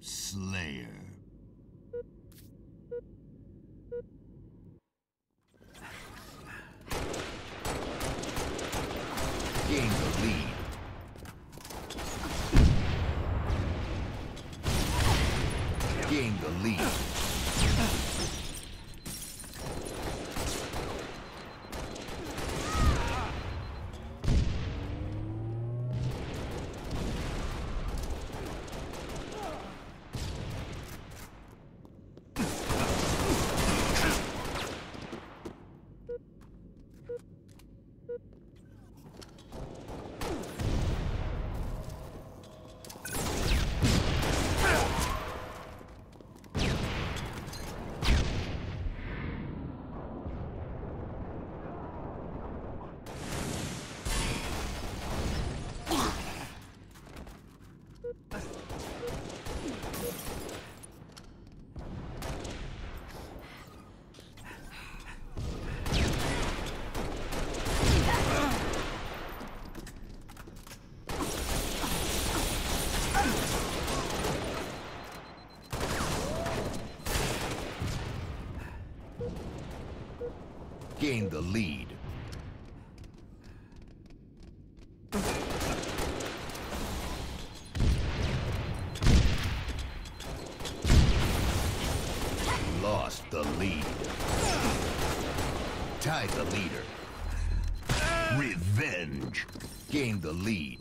Slayer. Gain the lead. Gain the lead. Gain the lead. Lost the lead. Tied the leader. Revenge. Gain the lead.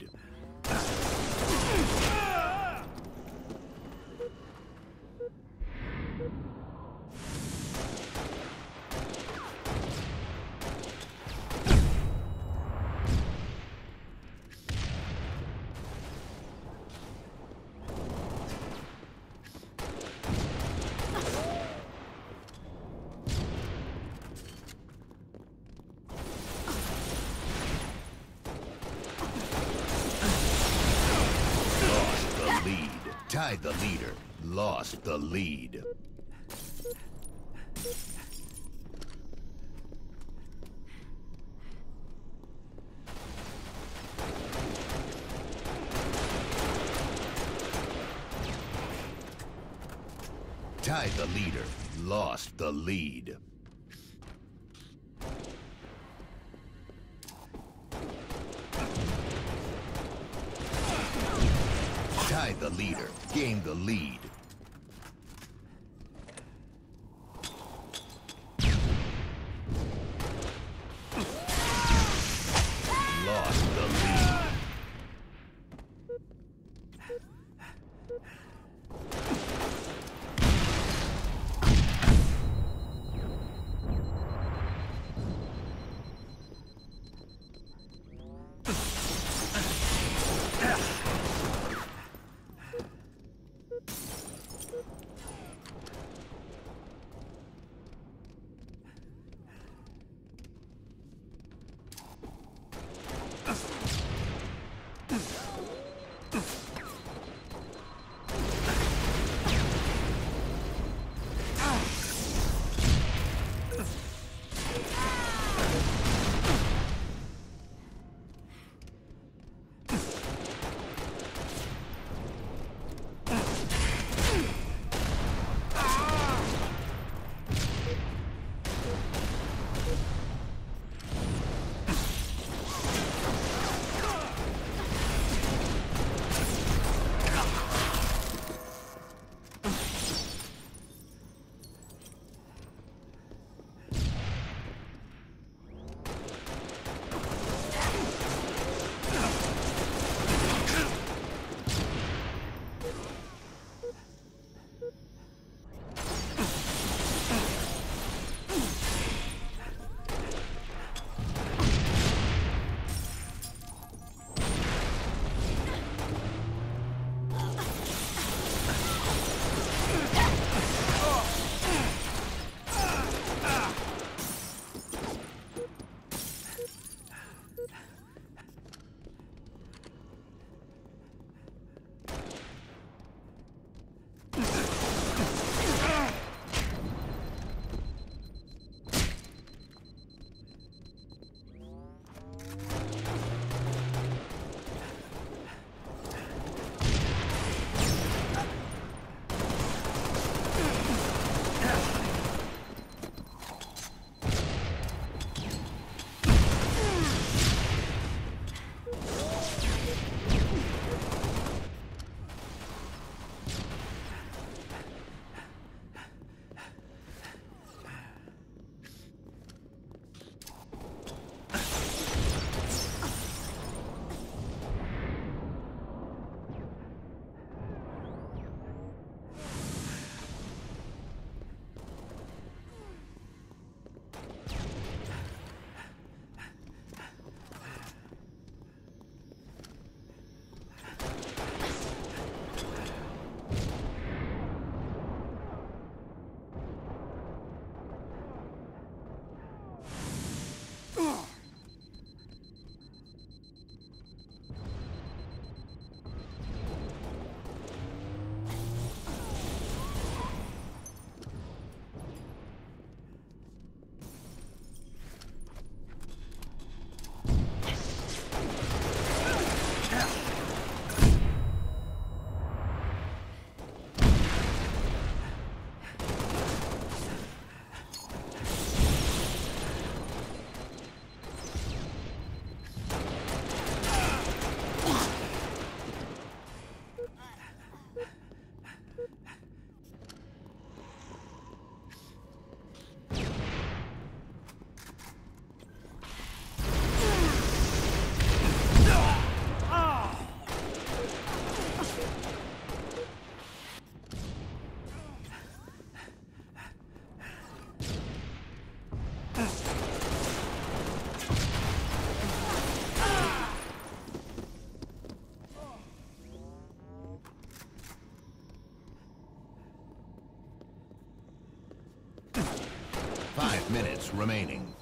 Tied the leader, lost the lead. Tied the leader, lost the lead. Tied the leader, gained the lead. Lost the lead. 5 minutes remaining.